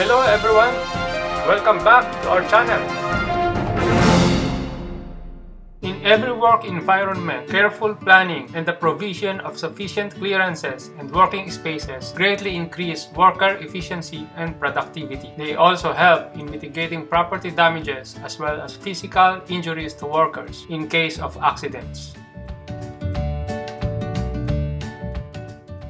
Hello everyone, welcome back to our channel. In every work environment, careful planning and the provision of sufficient clearances and working spaces greatly increase worker efficiency and productivity. They also help in mitigating property damages as well as physical injuries to workers in case of accidents.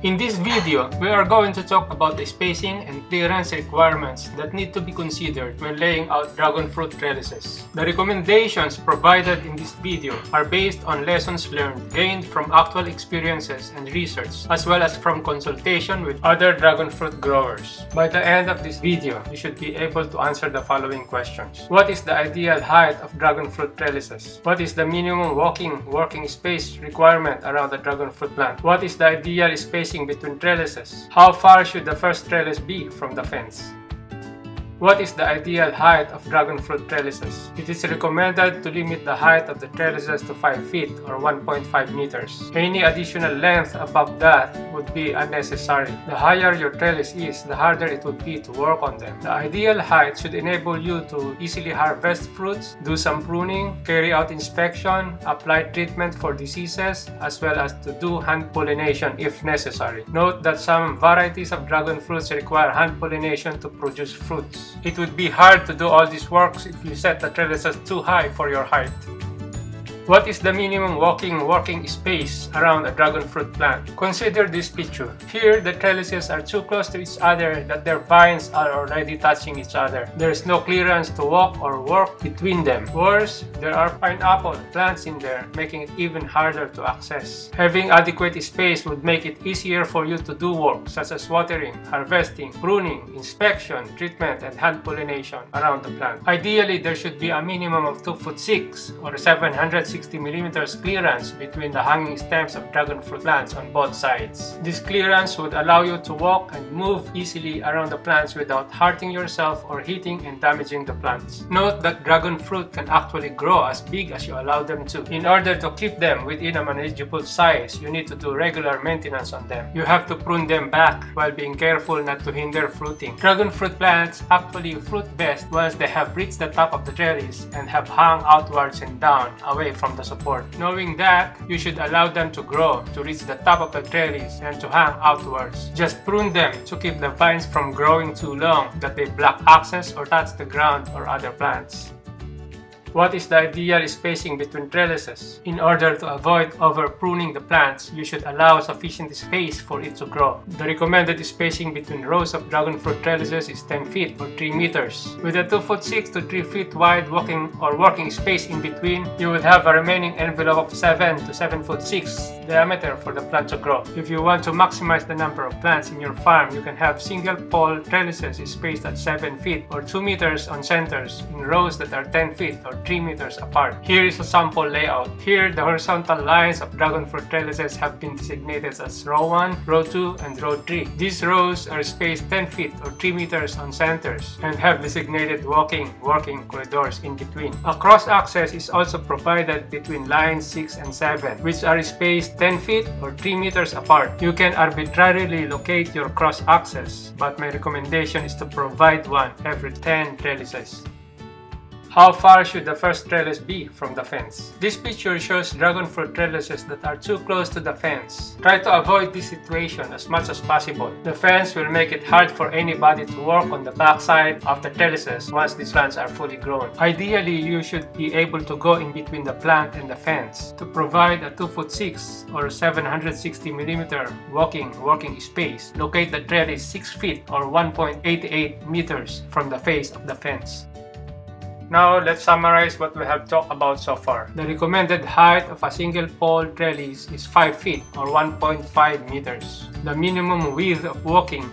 In this video, we are going to talk about the spacing and clearance requirements that need to be considered when laying out dragonfruit trellises. The recommendations provided in this video are based on lessons learned gained from actual experiences and research, as well as from consultation with other dragonfruit growers. By the end of this video, you should be able to answer the following questions. What is the ideal height of dragonfruit trellises? What is the minimum working space requirement around the dragonfruit plant? What is the ideal spacing between trellises? How far should the first trellis be from the fence? What is the ideal height of dragonfruit trellises? It is recommended to limit the height of the trellises to 5 feet or 1.5 meters. Any additional length above that would be unnecessary. The higher your trellis is, the harder it would be to work on them. The ideal height should enable you to easily harvest fruits, do some pruning, carry out inspection, apply treatment for diseases, as well as to do hand pollination if necessary. Note that some varieties of dragon fruits require hand pollination to produce fruits. It would be hard to do all these works if you set the trellises too high for your height. What is the minimum working space around a dragonfruit plant? Consider this picture. Here, the trellises are too close to each other that their vines are already touching each other. There is no clearance to walk or work between them. Worse, there are pineapple plants in there, making it even harder to access. Having adequate space would make it easier for you to do work such as watering, harvesting, pruning, inspection, treatment, and hand pollination around the plant. Ideally, there should be a minimum of 2'6" or 760 mm clearance between the hanging stems of dragonfruit plants on both sides. This clearance would allow you to walk and move easily around the plants without hurting yourself or hitting and damaging the plants. Note that dragonfruit can actually grow as big as you allow them to. In order to keep them within a manageable size, you need to do regular maintenance on them. You have to prune them back while being careful not to hinder fruiting. Dragonfruit plants actually fruit best once they have reached the top of the trellis and have hung outwards and down, away from the support. Knowing that, you should allow them to grow, to reach the top of the trellis, and to hang outwards. Just prune them to keep the vines from growing too long that they block access or touch the ground or other plants. What is the ideal spacing between trellises? In order to avoid over-pruning the plants, you should allow sufficient space for it to grow. The recommended spacing between rows of dragonfruit trellises is 10 feet or 3 meters. With a 2'6" to 3 feet wide working space in between, you would have a remaining envelope of 7 to 7'6" diameter for the plant to grow. If you want to maximize the number of plants in your farm, you can have single pole trellises spaced at 7 feet or 2 meters on centers in rows that are 10 feet or 3 meters apart. Here is a sample layout. Here, the horizontal lines of dragonfruit trellises have been designated as row 1, row 2, and row 3. These rows are spaced 10 feet or 3 meters on centers and have designated working corridors in between. A cross access is also provided between lines 6 and 7, which are spaced 10 feet or 3 meters apart. You can arbitrarily locate your cross access, but my recommendation is to provide one every 10 trellises. How far should the first trellis be from the fence? This picture shows dragonfruit trellises that are too close to the fence. Try to avoid this situation as much as possible. The fence will make it hard for anybody to work on the backside of the trellises once these plants are fully grown. Ideally, you should be able to go in between the plant and the fence to provide a 2'6" or 760 mm working space. Locate the trellis 6 feet or 1.88 meters from the face of the fence. Now, let's summarize what we have talked about so far. The recommended height of a single pole trellis is 5 feet or 1.5 meters. The minimum width of working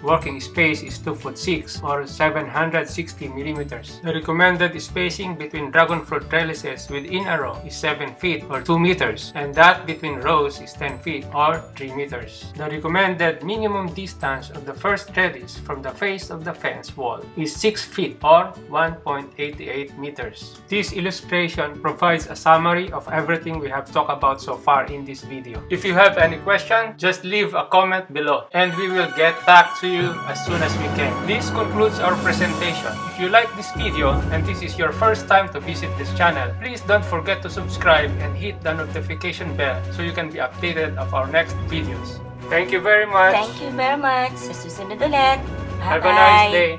space is 2'6" or 760 mm. The recommended spacing between dragonfruit trellises within a row is 7 feet or 2 meters, and that between rows is 10 feet or 3 meters. The recommended minimum distance of the first trellis from the face of the fence wall is 6 feet or 1.88 meters. meters. This illustration provides a summary of everything we have talked about so far in this video. If you have any question, just leave a comment below and we will get back to you as soon as we can. This concludes our presentation. If you like this video and this is your first time to visit this channel, please don't forget to subscribe and hit the notification bell so you can be updated of our next videos. Thank you very much. Thank you very much. Sa susunod ulit. Bye-bye. Have a nice day.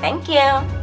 Thank you.